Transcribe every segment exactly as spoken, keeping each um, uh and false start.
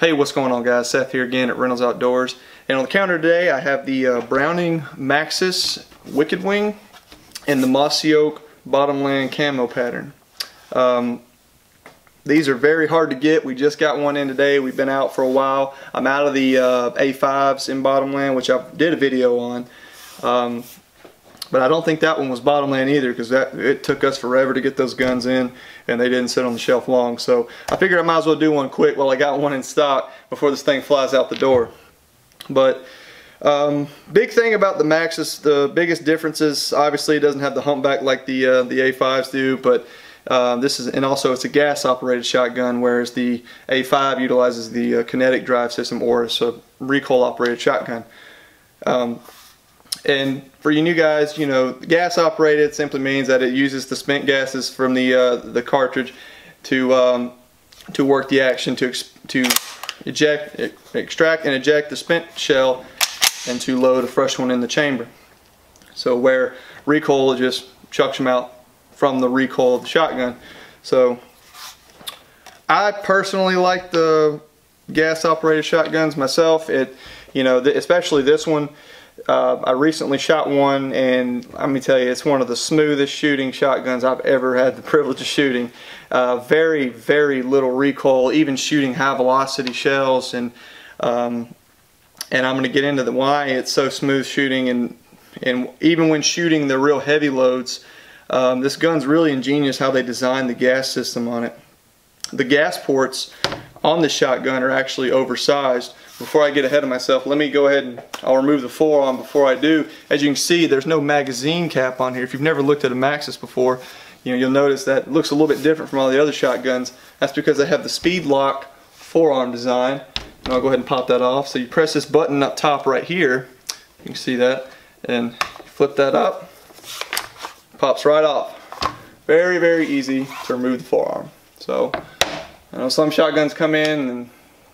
Hey, what's going on, guys? Seth here again at Reynolds Outdoors, and on the counter today I have the uh, Browning Maxis Wicked Wing and the Mossy Oak Bottomland camo pattern. Um, these are very hard to get. We just got one in today. We've been out for a while. I'm out of the uh, A fives in Bottomland, which I did a video on, um, but I don't think that one was Bottomland either, because that it took us forever to get those guns in, and they didn't sit on the shelf long. So I figured I might as well do one quick while I got one in stock before this thing flies out the door. But um, big thing about the Maxis, the biggest difference is obviously it doesn't have the humpback like the uh, the A fives do, but uh, this is, and also it's a gas-operated shotgun, whereas the A five utilizes the uh, kinetic drive system, or it's a recoil-operated shotgun. Um, And for you new guys, you know, gas-operated simply means that it uses the spent gases from the uh, the cartridge to um, to work the action to ex to eject, extract, and eject the spent shell, and to load a fresh one in the chamber. So where recoil just chucks them out from the recoil of the shotgun. So I personally like the gas-operated shotguns myself. It, you know, th especially this one. Uh, I recently shot one, and let me tell you, it's one of the smoothest shooting shotguns I've ever had the privilege of shooting. Uh, very, very little recoil, even shooting high velocity shells, and um, and I'm going to get into the why it's so smooth shooting, and and even when shooting the real heavy loads, um, this gun's really ingenious how they designed the gas system on it. The gas ports on the shotgun are actually oversized. Before I get ahead of myself, let me go ahead and I'll remove the forearm before I do. As you can see, there's no magazine cap on here. If you've never looked at a Maxis before, you know, you'll notice that it looks a little bit different from all the other shotguns. That's because they have the speed lock forearm design. And I'll go ahead and pop that off. So you press this button up top right here, you can see that, and flip that up, pops right off. Very, very easy to remove the forearm. So I know some shotguns come in and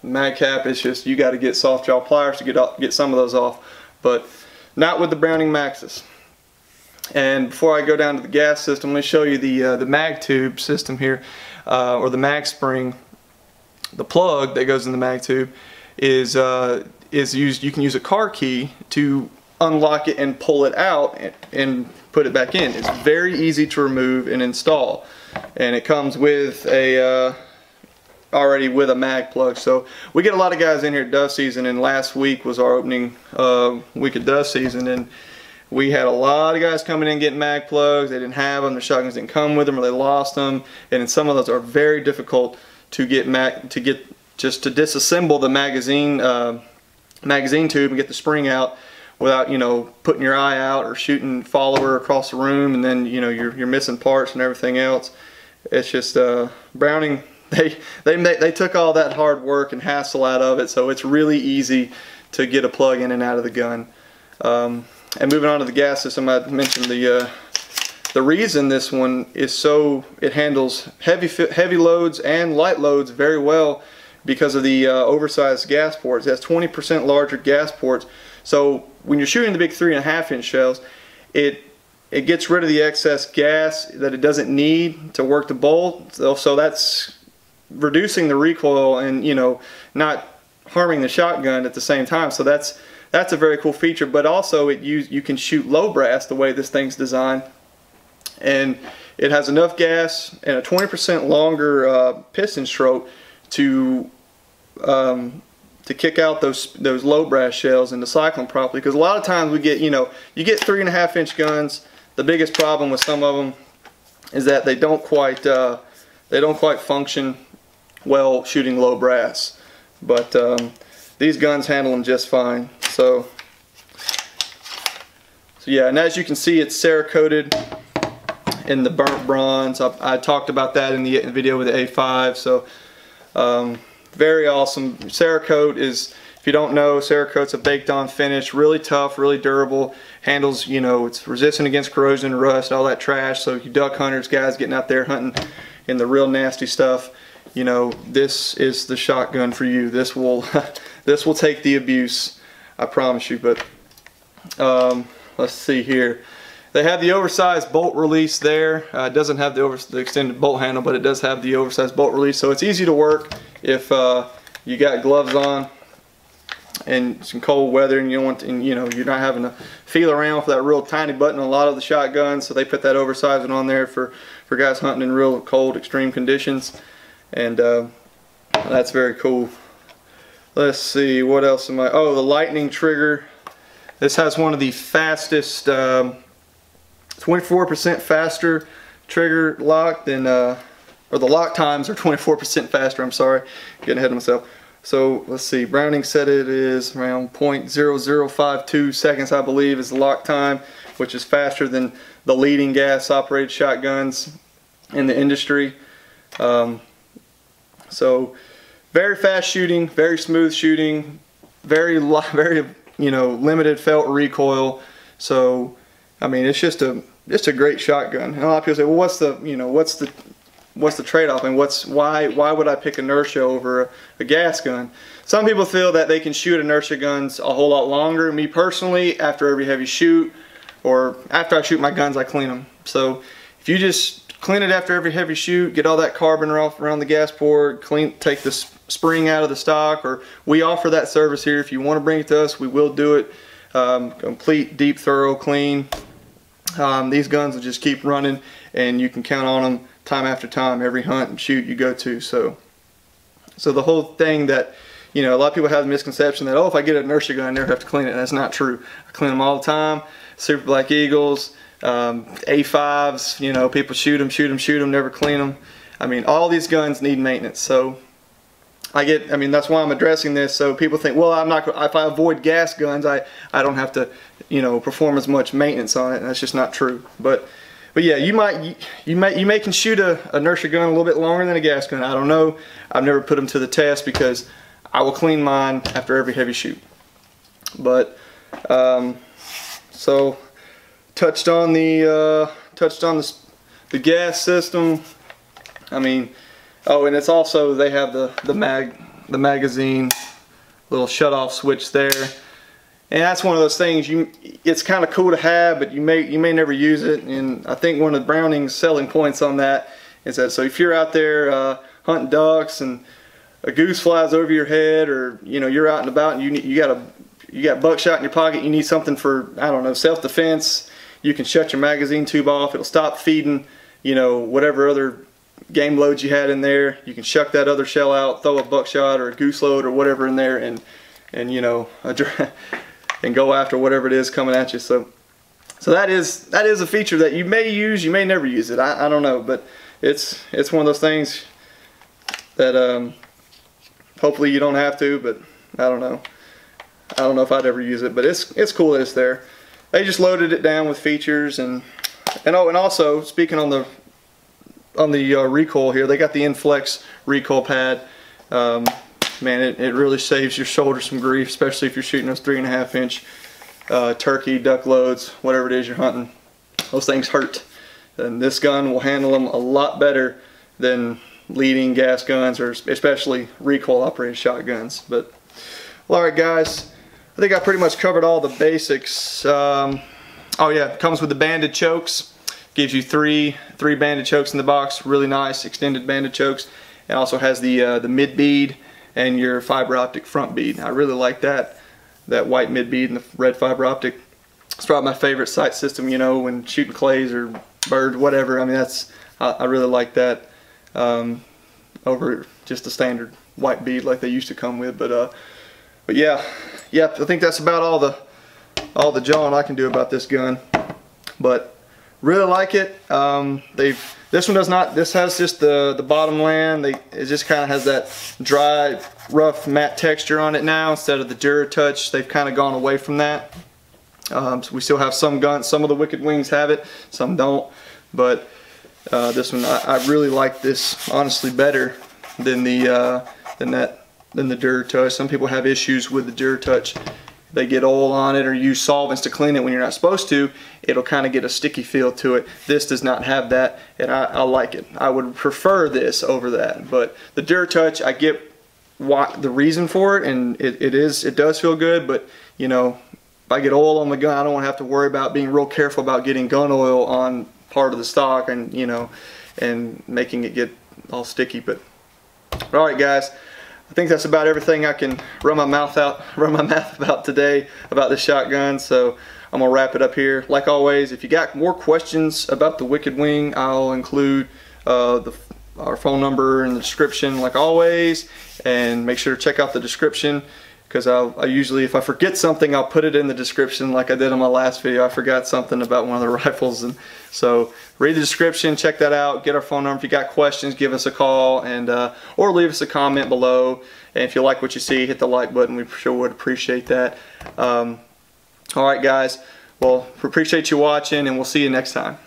mag cap, it's just, you got to get soft jaw pliers to get off, get some of those off, but not with the Browning Maxis. And before I go down to the gas system, let me show you the uh, the mag tube system here, uh, or the mag spring. The plug that goes in the mag tube is uh, is used. You can use a car key to unlock it and pull it out and, and put it back in. It's very easy to remove and install, and it comes with a uh, already with a mag plug. So we get a lot of guys in here at dove season, and last week was our opening uh, week of dove season, and we had a lot of guys coming in getting mag plugs. They didn't have them, their shotguns didn't come with them, or they lost them, and some of those are very difficult to get mag to get just to disassemble the magazine uh, magazine tube and get the spring out without, you know, putting your eye out or shooting follower across the room, and then, you know, you're, you're missing parts and everything else. It's just uh, Browning. They, they, they took all that hard work and hassle out of it, so it's really easy to get a plug in and out of the gun. Um, and moving on to the gas system, I mentioned the, uh, the reason this one is so, it handles heavy, heavy loads and light loads very well because of the uh, oversized gas ports. It has twenty percent larger gas ports, so when you're shooting the big three and a half inch shells, it it gets rid of the excess gas that it doesn't need to work the bolt, so, so that's reducing the recoil and, you know, not harming the shotgun at the same time. So that's that's a very cool feature, but also it use, you can shoot low brass the way this thing's designed, and it has enough gas and a twenty percent longer uh, piston stroke to um, to kick out those those low brass shells and to cycle them properly, because a lot of times we get, you know, you get three and a half inch guns. The biggest problem with some of them is that they don't quite uh, they don't quite function well shooting low brass, but um, these guns handle them just fine. So, so yeah, and as you can see, it's Cerakoted in the burnt bronze. I, I talked about that in the video with the A five. So um, very awesome. Cerakote is, if you don't know, Cerakote's a baked on finish, really tough, really durable, handles, you know, it's resistant against corrosion, rust, all that trash. So you duck hunters, guys getting out there hunting in the real nasty stuff, you know, this is the shotgun for you. This will this will take the abuse, I promise you. But um, let's see here. They have the oversized bolt release there. Uh, it doesn't have the, over the extended bolt handle, but it does have the oversized bolt release, so it's easy to work if uh, you got gloves on and some cold weather, and you don't want to, and you know, you're not having to feel around for that real tiny button on a lot of the shotguns, so they put that oversized one on there for for guys hunting in real cold extreme conditions, and uh, that's very cool. Let's see what else am I, oh, the lightning trigger. This has one of the fastest, twenty-four percent um, faster trigger lock than, uh, or the lock times are twenty-four percent faster, I'm sorry, getting ahead of myself. So let's see, Browning said it is around point zero zero five two seconds, I believe, is the lock time, which is faster than the leading gas operated shotguns in the industry. Um, so very fast shooting, very smooth shooting, very, very, you know, limited felt recoil. So, I mean, it's just a just a great shotgun. And a lot of people say, well, what's the, you know, what's the what's the trade-off, and what's why why would I pick inertia over a, a gas gun? Some people feel that they can shoot inertia guns a whole lot longer. Me personally, after every heavy shoot, or after I shoot my guns, I clean them. So if you just clean it after every heavy shoot, get all that carbon off around the gas port, clean, take the spring out of the stock, or we offer that service here. If you want to bring it to us, we will do it. Um, complete, deep, thorough clean. Um, these guns will just keep running, and you can count on them time after time, every hunt and shoot you go to. So, so the whole thing that, you know, a lot of people have the misconception that, oh, if I get an inertia gun, I never have to clean it. And that's not true. I clean them all the time. Super Black Eagles, um, A fives, you know, people shoot them, shoot them, shoot them, never clean them. I mean, all these guns need maintenance. So, I get, I mean, that's why I'm addressing this. So people think, well, I'm not, if I avoid gas guns, I, I don't have to, you know, perform as much maintenance on it. And that's just not true. But, but yeah, you might, you, you might, you may can shoot a inertia gun a little bit longer than a gas gun. I don't know. I've never put them to the test because I will clean mine after every heavy shoot. But, um, so touched on the, uh, touched on the, the gas system. I mean, oh, and it's also, they have the, the mag the magazine little shutoff switch there. And that's one of those things, you it's kind of cool to have, but you may you may never use it. And I think one of Browning's selling points on that is that, so if you're out there uh, hunting ducks and a goose flies over your head, or you know, you're out and about and you need, you got a you got buckshot in your pocket, you need something for, I don't know, self-defense, you can shut your magazine tube off, it'll stop feeding, you know, whatever other game loads you had in there. You can shuck that other shell out, throw a buckshot or a goose load or whatever in there, and and you know, and go after whatever it is coming at you. So, so that is that is a feature that you may use, you may never use it. I, I don't know, but it's it's one of those things that um, hopefully you don't have to. But I don't know, I don't know if I'd ever use it. But it's it's cool that it's there. They just loaded it down with features, and and oh, and also speaking on the on the uh, recoil here, they got the Inflex recoil pad. Um, man, it, it really saves your shoulder some grief, especially if you're shooting those three and a half inch uh, turkey, duck loads, whatever it is you're hunting. Those things hurt, and this gun will handle them a lot better than leading gas guns, or especially recoil operated shotguns. But well, all right guys, I think I pretty much covered all the basics. Um, oh yeah, it comes with the banded chokes. Gives you three three banded chokes in the box, really nice extended banded chokes. It also has the uh, the mid bead and your fiber optic front bead. I really like that that white mid bead and the red fiber optic. It's probably my favorite sight system. You know, when shooting clays or bird, whatever. I mean, that's I, I really like that um, over just the standard white bead like they used to come with. But uh, but yeah, yeah. I think that's about all the all the jawing I can do about this gun. But really like it. Um, they've this one does not. This has just the the Bottomland. They it just kind of has that dry, rough, matte texture on it now instead of the Dura-Touch. They've kind of gone away from that. Um, so we still have some guns. Some of the Wicked Wings have it. Some don't. But uh, this one, I, I really like this honestly better than the uh, than that than the Dura-Touch. Some people have issues with the Dura-Touch. They get oil on it or use solvents to clean it when you're not supposed to, it'll kind of get a sticky feel to it. This does not have that, and I, I like it. I would prefer this over that, but the Dura-Touch, I get what the reason for it, and it, it is it does feel good, but you know, if I get oil on the gun, I don't want to have to worry about being real careful about getting gun oil on part of the stock, and you know, and making it get all sticky. But, but all right guys, I think that's about everything I can run my mouth out, run my mouth about today about this shotgun. So I'm gonna wrap it up here. Like always, if you got more questions about the Wicked Wing, I'll include uh, the, our phone number in the description, like always. And make sure to check out the description, because I usually, if I forget something, I'll put it in the description, like I did in my last video. I forgot something about one of the rifles, and so read the description, check that out, get our phone number. If you got questions, give us a call, and uh, or leave us a comment below. And if you like what you see, hit the like button. We sure would appreciate that. Um, all right, guys. Well, appreciate you watching, and we'll see you next time.